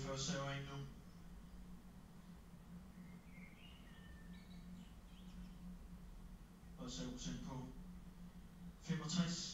for server ind nu. Og så er på 65.